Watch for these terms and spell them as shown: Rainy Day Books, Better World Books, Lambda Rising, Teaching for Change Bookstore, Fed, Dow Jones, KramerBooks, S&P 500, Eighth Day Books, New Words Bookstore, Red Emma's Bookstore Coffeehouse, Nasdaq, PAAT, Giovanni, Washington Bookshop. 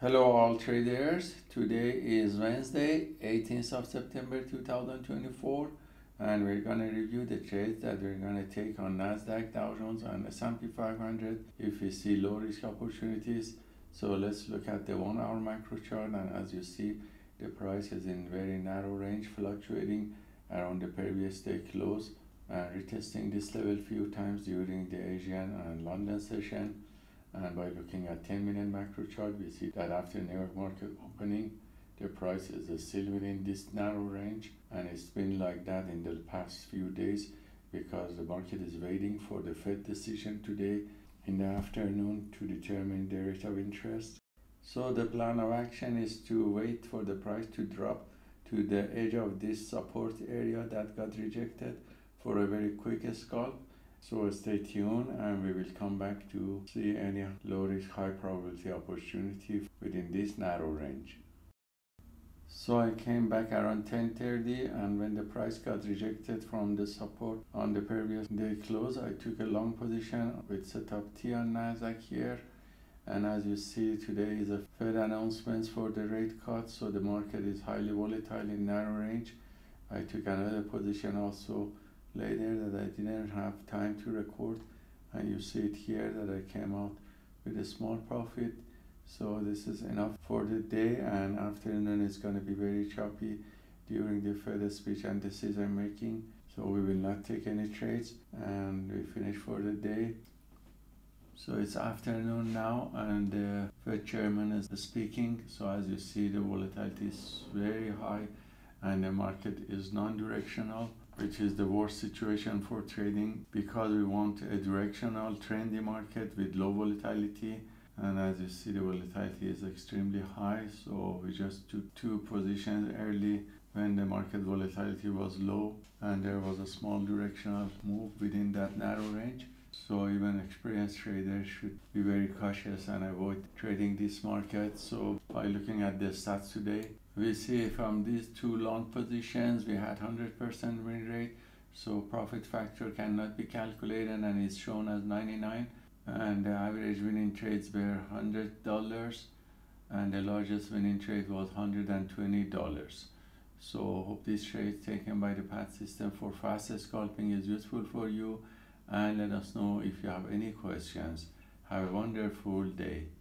Hello all traders, today is Wednesday 18th of September 2024 and we're going to review the trades that we're going to take on Nasdaq, Dow Jones and S&P 500 if we see low risk opportunities. So let's look at the 1 hour macro chart, and as you see the price is in very narrow range, fluctuating around the previous day close and retesting this level few times during the Asian and London session. And by looking at 10-minute macro chart, we see that after New York market opening, the price is still within this narrow range, and it's been like that in the past few days because the market is waiting for the Fed decision today in the afternoon to determine the rate of interest. So the plan of action is to wait for the price to drop to the edge of this support area that got rejected for a very quick scalp. So stay tuned and we will come back to see any low risk high probability opportunity within this narrow range. So I came back around 10:30, and when the price got rejected from the support on the previous day close, I took a long position with setup T on Nasdaq here, and as you see today is a Fed announcements for the rate cut, so the market is highly volatile in narrow range. I took another position also later that I didn't have time to record, and you see it here that I came out with a small profit. So this is enough for the day, and afternoon is going to be very choppy during the Fed speech and decision making, so we will not take any trades and we finish for the day. So it's afternoon now and the Fed chairman is speaking, so as you see the volatility is very high and the market is non-directional, which is the worst situation for trading because we want a directional trendy market with low volatility, and as you see the volatility is extremely high, so we just took two positions early when the market volatility was low and there was a small directional move within that narrow range. So even experienced traders should be very cautious and avoid trading this market. So by looking at the stats today, we see from these two long positions we had 100% win rate, so profit factor cannot be calculated and is shown as 99, and the average winning trades were $100 and the largest winning trade was $120. So hope this trade taken by the PAAT system for fast scalping is useful for you, and let us know if you have any questions. Have a wonderful day.